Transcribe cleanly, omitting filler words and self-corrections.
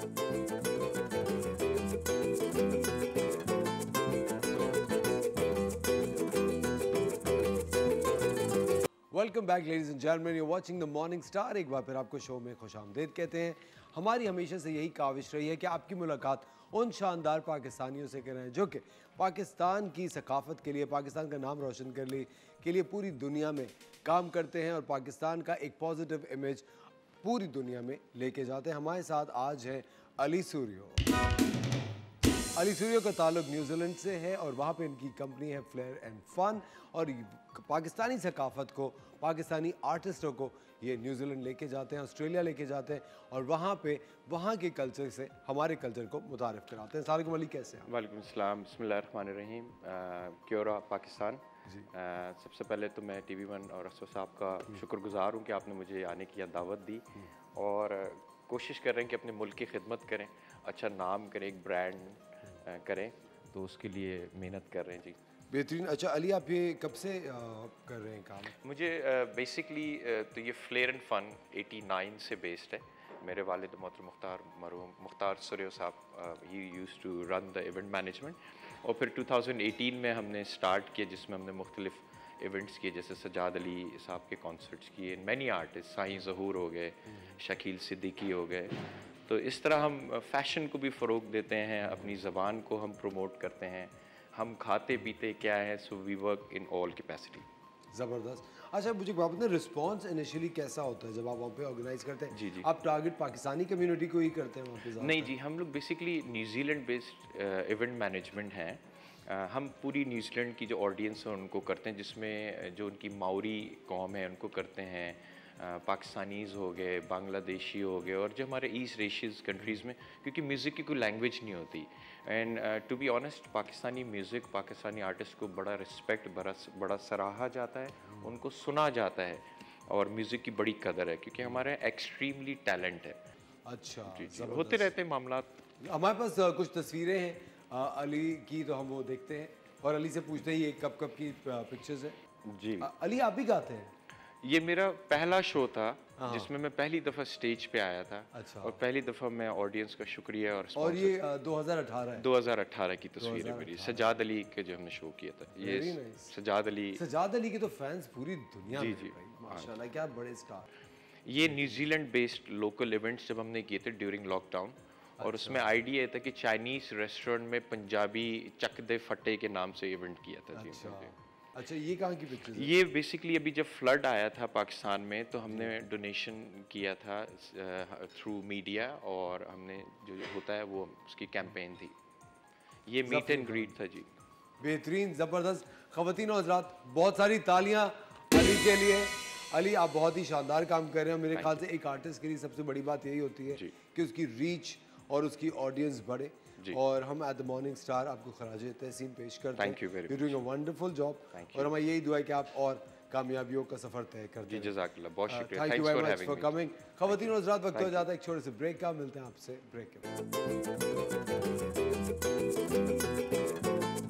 Welcome back ladies and gentleman, you are watching the morning star. एक बार फिर आपको शो में खुशामदीद कहते हैं। हमारी हमेशा से यही काविश रही है कि आपकी मुलाकात उन शानदार पाकिस्तानियों से करें जो कि पाकिस्तान की सकाफत के लिए, पाकिस्तान का नाम रोशन करने के लिए पूरी दुनिया में काम करते हैं और पाकिस्तान का एक पॉजिटिव इमेज पूरी दुनिया में लेके जाते हैं। हमारे साथ आज है अली सूर्यो। अली सूर्यो का ताल्लुक न्यूजीलैंड से है और वहाँ पे इनकी कंपनी है फ्लेयर एंड फन, और पाकिस्तानी सकाफत को, पाकिस्तानी आर्टिस्टों को ये न्यूजीलैंड लेके जाते हैं, ऑस्ट्रेलिया लेके जाते हैं और वहाँ पे वहाँ के कल्चर से हमारे कल्चर को मुतारिफ कराते हैं। अस्सलाम वालेकुम, कैसे हैं? वालेकुम अस्सलाम, बिस्मिल्लाह रहमान रहीम, क्योरा पाकिस्तान जी। सबसे पहले तो मैं TV1 और असो साहब का शुक्रगुजार हूँ कि आपने मुझे आने की दावत दी और कोशिश कर रहे हैं कि अपने मुल्क की खिदमत करें, अच्छा नाम करें, एक ब्रांड करें, तो उसके लिए मेहनत कर रहे हैं जी। बेहतरीन। अच्छा अली, आप ये कब से कर रहे हैं काम? मुझे बेसिकली तो ये फ्लेयर एंड फन 89 से बेस्ड है। मेरे वालिद मोहतरम मुख्तार सुरहियो साहब, he used to run the event management, और फिर 2018 में हमने स्टार्ट किया जिसमें हमने मुख्तलिफ इवेंट्स किए, जैसे सजाद अली साहब के कॉन्सर्ट्स किए, मैनी आर्टिस्ट, साईं जहूर हो गए, शकील सिद्दीकी हो गए। तो इस तरह हम फैशन को भी फ़रोग देते हैं, अपनी ज़बान को हम प्रमोट करते हैं, हम खाते पीते क्या है, so we work in all capacity. ज़बरदस्त। अच्छा मुझे बात बताएं, रिस्पांस इनिशियली कैसा होता है जब आप वहाँ पे ऑर्गेनाइज करते हैं? जी जी। आप टारगेट पाकिस्तानी कम्युनिटी को ही करते हैं वहाँ पे? नहीं जी, हम लोग basically New Zealand based event management हैं। हम पूरी न्यूजीलैंड की जो ऑडियंस है उनको करते हैं, जिसमें जो उनकी माओरी कौम है उनको करते हैं, पाकिस्तानीज़ हो गए, बांग्लादेशी हो गए, और जो हमारे ईस्ट एशियज़ कंट्रीज़ में, क्योंकि म्यूज़िक की कोई लैंग्वेज नहीं होती। And to be honest, Pakistani music, Pakistani artist को बड़ा रिस्पेक्ट, बड़ा सराहा जाता है, उनको सुना जाता है और म्यूज़िक की बड़ी कदर है क्योंकि हमारे एक्सट्रीमली टैलेंट है। अच्छा जी, होते रहते हैं मामला। हमारे पास कुछ तस्वीरें हैं अली की, तो हम वो देखते हैं और अली से पूछते हैं ये कब कब की पिक्चर्स हैं जी। अली आप भी गाते हैं? ये मेरा पहला शो था जिसमें मैं पहली दफ़ा स्टेज पे आया था। अच्छा। और पहली दफ़ा मैं ऑडियंस का शुक्रिया और ये 2018 की तस्वीर है मेरी, सजाद अली के जो हमने शो किया था। ये सजाद अली के तो फैंस पूरी दुनिया में जी। माशाल्लाह, क्या बड़े स्टार। ये न्यूजीलैंड बेस्ड लोकल इवेंट्स जब हमने किए थे ड्यूरिंग लॉकडाउन, और उसमें आइडिया था कि चाइनीज़ रेस्टोरेंट में पंजाबी चक दे फटे के नाम से इवेंट किया था जी। अच्छा, ये कहाँ की पिक्चर्स? ये बेसिकली अभी जब फ्लड आया था पाकिस्तान में तो हमने डोनेशन किया था थ्रू मीडिया, और हमने जो होता है वो उसकी कैंपेन थी। ये मीट एंड ग्रीट था जी। बेहतरीन, ज़बरदस्त। ख़वातीन और हज़रात, बहुत सारी तालियाँ अली के लिए। अली आप बहुत ही शानदार काम कर रहे हैं। मेरे ख्याल से एक आर्टिस्ट के लिए सबसे बड़ी बात यही होती है कि उसकी रीच और उसकी ऑडियंस बढ़े, और हम एट द मॉर्निंग स्टार आपको खराजे तहसीन पेश करते हैं। Thank you very much, doing a wonderful job, और हमें यही दुआ है कि आप और कामयाबियों का सफर तय कर दें। जज़ाकल्लाह, बहुत शुक्रिया, thank you very much for coming. ख़वातीन और हज़रात, वक्त हो जाता है एक छोटे से ब्रेक का, मिलते हैं आपसे ब्रेक के बाद।